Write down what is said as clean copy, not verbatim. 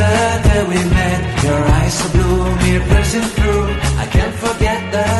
the day we met. Your eyes so blue, me piercing through. I can't forget the